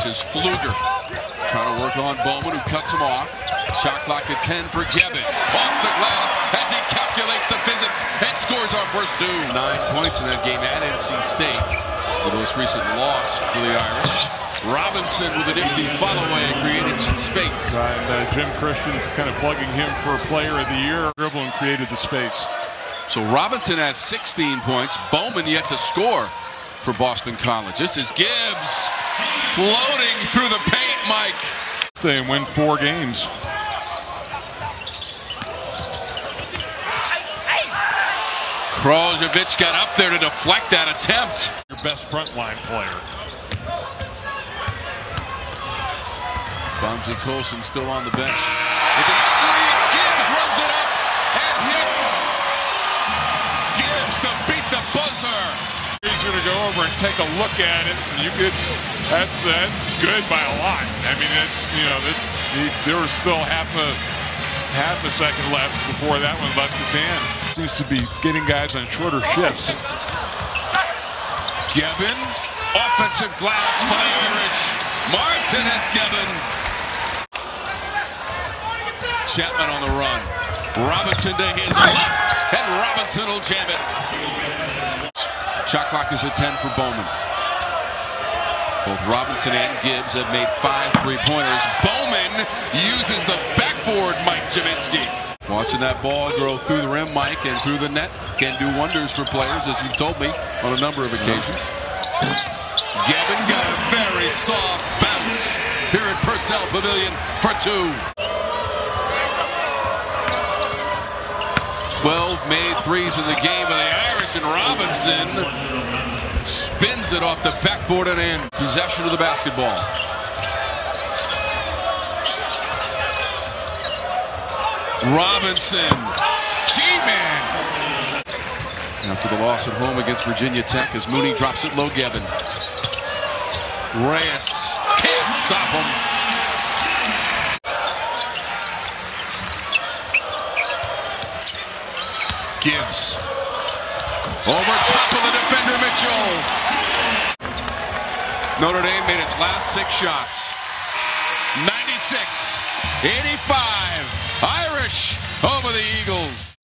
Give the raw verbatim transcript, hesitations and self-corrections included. Next is Pfluger trying to work on Bowman, who cuts him off. Shot clock at ten for Geben. Off the glass as he calculates the physics and scores on first two. Nine points in that game at N C State. The most recent loss for the Irish. Robinson with a nifty follow away and created some space. And uh, Jim Christian kind of plugging him for player of the year. Dribble and created the space. So Robinson has sixteen points. Bowman yet to score for Boston College. This is Gibbs floating through the paint, Mike. They win four games. Krojevic got up there to deflect that attempt. Your best frontline player. Bonzi Colson still on the bench. With the injury, Gibbs runs it up and hits. Gibbs to beat the buzzer. He's going to go over and take a look at it. You could, that's that's good by a lot. I mean, that's you know, that, he, there was still half a half a second left before that one left his hand. Seems to be getting guys on shorter shifts. Geben, offensive glass for the Irish. Martinas Geben. Chapman on the run. Robinson to his left, and Robinson will jam it. Shot clock is at ten for Bowman. Both Robinson and Gibbs have made five three-pointers. Bowman uses the backboard, Mike Jaminski. Watching that ball go through the rim, Mike, and through the net can do wonders for players, as you've told me, on a number of occasions. Geben got a very soft bounce here at Purcell Pavilion for two. twelve made threes in the game of the Irish, and Robinson spins it off the backboard and in. Possession of the basketball. Robinson, G-Man. After the loss at home against Virginia Tech, as Mooney drops it low, Geben. Reyes can't stop him. Gibbs over top of the defender, Mitchell. Notre Dame made its last six shots. ninety-six, eighty-five, Irish over the Eagles.